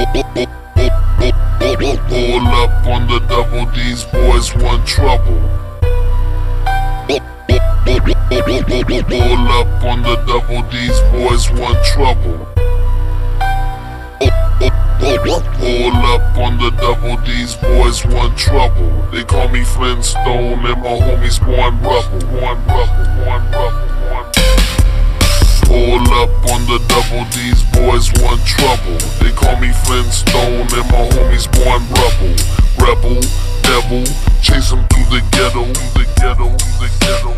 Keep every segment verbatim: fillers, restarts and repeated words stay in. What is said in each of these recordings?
Pull up on the double, these boys want trouble. Pull up on the double, these boys want trouble. Pull up on the double, these boys want trouble. They call me Flintstone and my homies born rubble, born rubble, born rubble, born rubble. Pull up on the double, these boys want trouble. They call me Flintstone and my homies born rebel. Rebel, devil, chase them through the ghetto, the ghetto, the ghetto.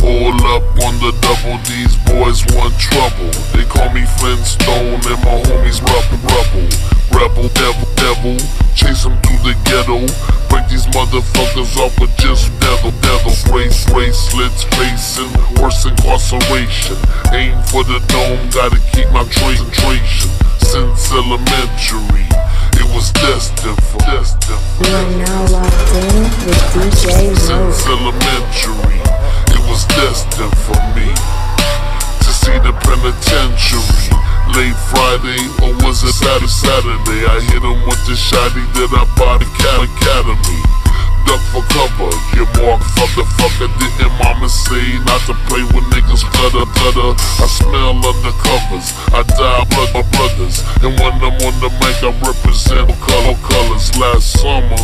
Pull up on the double, these boys want trouble. They call me Flintstone and my homies rebel, rebel. Rebel, devil, devil, chase them through the ghetto. Break these motherfuckers up with just devil, devil. Race, race, let's face it, worse incarceration. Aim for the dome, gotta keep my concentration. Since elementary, it was destined for, destined for. You are now locked in with D J Mo. Since elementary, it was destined for me to see the penitentiary. Late Friday, or was it Saturday? Saturday, I hit him with the shotty that I bought at Cat Academy. Duck for cover, get marked, fuck the fucker. Didn't mama say not to play with niggas, clutter, clutter. I smell undercovers, I die blood my brothers. And when I'm on the mic, I represent color colors. Last summer,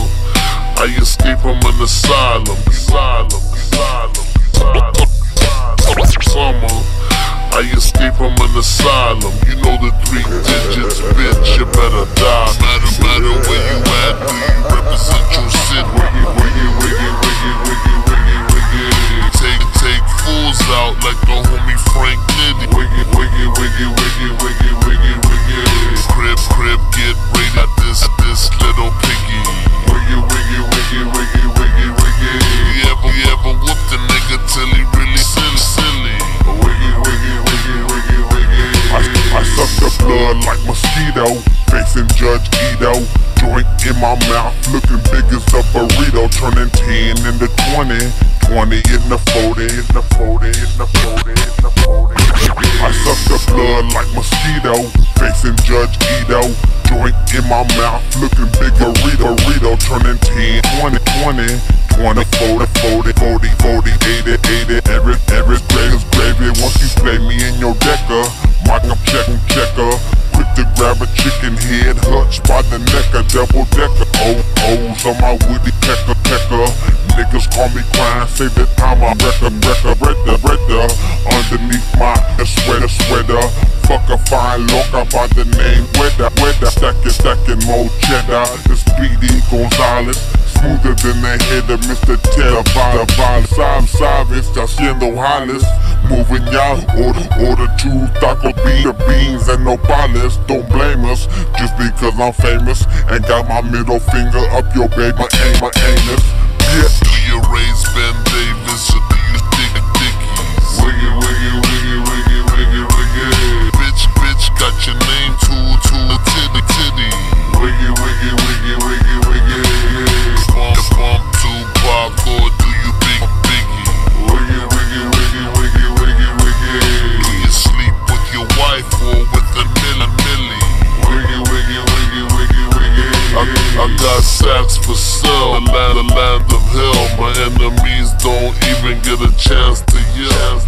I escaped from an asylum, asylum, asylum, asylum, asylum. Summer. I escaped from an asylum, you know the three digits, bitch, you better die. Matter, matter where you at, do you represent your city? Wiggy, wiggy, wiggy, wiggy, wiggy, wiggy, wiggy. Take, take fools out like the homie Frank Nitty. Wiggy, wiggy, wiggy, wiggy, wiggy, wiggy, wiggy. Crib, crib, get raided at this, at this little piggy. Wiggy, wiggy, wiggy, wiggy, wiggy, wiggy. He ever, he ever whooped a nigga till he really silly, silly. Wiggy, wiggy, wiggy, wiggy, wiggy. I, I suck the blood like mosquito, facing Judge Edo. Joint in my mouth, looking big as a burrito. Turning ten into twenty, twenty in the forty, in the forty, in the forty, in the forty. I suck the blood like mosquito, facing Judge Edo. Joint in my mouth, looking big burrito, burrito. Turning ten, twenty, twenty. twenty, forty, forty, forty, forty, eighty, eighty, every, every grade is gravy. Once you play me in your decker, mic up checkin' checker. Quick to grab a chicken head, hutch by the neck, a double decker. Oh, ohs on my woody pecker, pecker. Niggas call me crying, say that I'm a wrecker, wrecker, redder, redder. Underneath my sweater, sweater. Fuck a fine loca by the name Weather, Weather. Stackin', stackin' more cheddar. It's B D Gonzalez. Smoother than the head of Mister Teddy. Sam sabes, haciendo jales. Moving y'all, order, order two taco bean, beans and no bottles. Don't blame us, just because I'm famous and got my middle finger up your baby, my aim, my anus. Yeah. Do you raise Ben Davis or do you dig a dickies? Wiggy, wiggy, wiggy, wiggy, wiggy, wiggy. Bitch, bitch, got your name too, too, a titty, titty. Wiggy, wiggy, wiggy, wiggy, wiggy. Bump, bump, Tupac, or do you big, biggie? Wiggy, wiggy, wiggy, wiggy, wiggy, wiggy. Do you sleep with your wife or with a milli, milli? Wiggy, wiggy, wiggy, wiggy, wiggy. I, I got sacks for sale, the land, the land of hell. My enemies don't even get a chance to yell.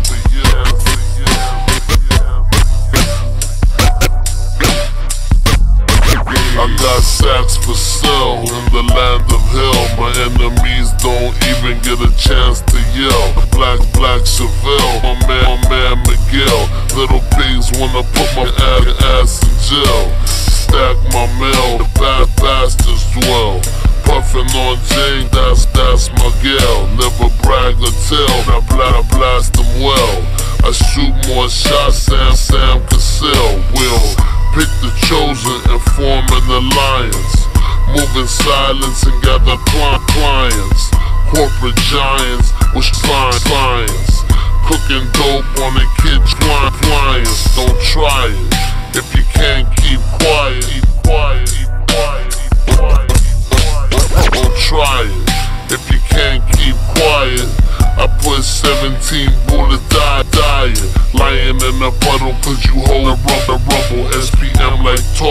I got sacks for sale in the land of hell. My enemies don't even get a chance to yell. Black, black Chevelle, my man, my man McGill. Little pigs wanna put my ass in jail. Stack my mail, the bad bastards dwell. Puffin' on Jane, that's, that's my gal. Never brag or tell, I bla blast them well. I shoot more shots, Sam, Sam Cassell will. Pick the chosen and form an alliance. Move in silence and gather clients. Corporate giants with clients. Cooking dope on a kid's clients. Don't try it if you can't keep quiet. Keep quiet. Keep quiet. Keep quiet. Keep quiet. Don't try it if you can't keep quiet. I put seventeen bullets, die, dying. Lying in a puddle, cause you hold a rubber, rubble. S P M like Tarzan.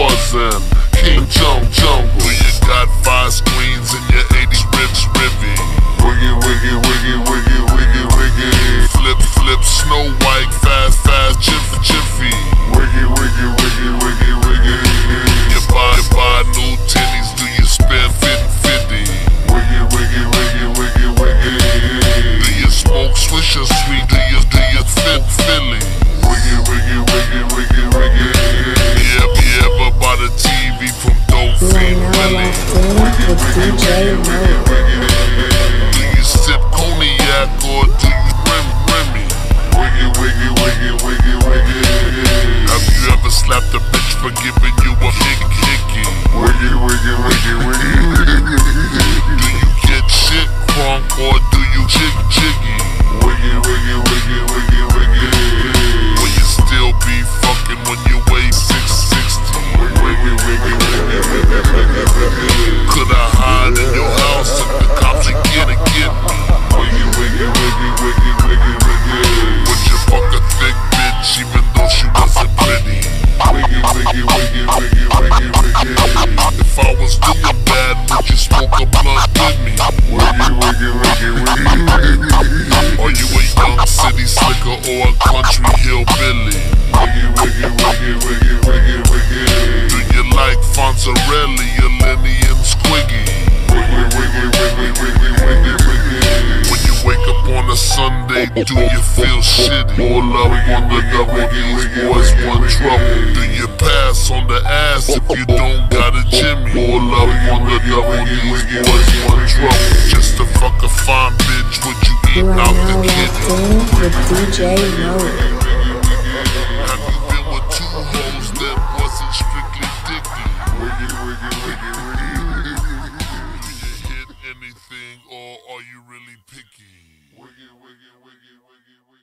Wiggy, Wiggy, Wiggy, Wiggy. Do you sip cognac or do you Remy? Wiggy, Wiggy, Wiggy, Wiggy, Wiggy. Have you ever slapped a bitch for giving you a hick hickey? Wiggy, Wiggy, Wiggy, Wiggy. Do you get shit crunk or do you jig jiggy? Wiggy, Wiggy, Wiggy, Wiggy, Wiggy. Will you still be fucking when you weigh six sixty? Wiggy, Wiggy, Wiggy, Wiggy, Wiggy, Wiggy. Could I hide in your house if the cops ain't gonna get me? Wiggy, wiggy, wiggy, wiggy, wiggy, wiggy. Would you fuck a thick bitch even though she wasn't pretty? Wiggy, wiggy, wiggy, wiggy, wiggy, wiggy. If I was doing bad, would you smoke a blunt with me? Wiggy, wiggy, wiggy, wiggy. Are you a young city slicker or a country hillbilly? Wiggy, wiggy, wiggy, wiggy, wiggy, wiggy. Do you like Fonzarelli or Lenny and Squiggy? Wiggy, wiggy, wiggy, wiggy, wiggy, wiggy. When you wake up on a Sunday, do you feel shitty? All up on the double, these boys want trouble. Do you pass on the ass if you don't got a Jimmy? All up on the double, these boys want trouble. Just to fuck a fine bitch, would you eat out the kitchen? With D J Noah. Or are you really picky? Wiggy, wiggy, wiggy, wiggy, wiggy.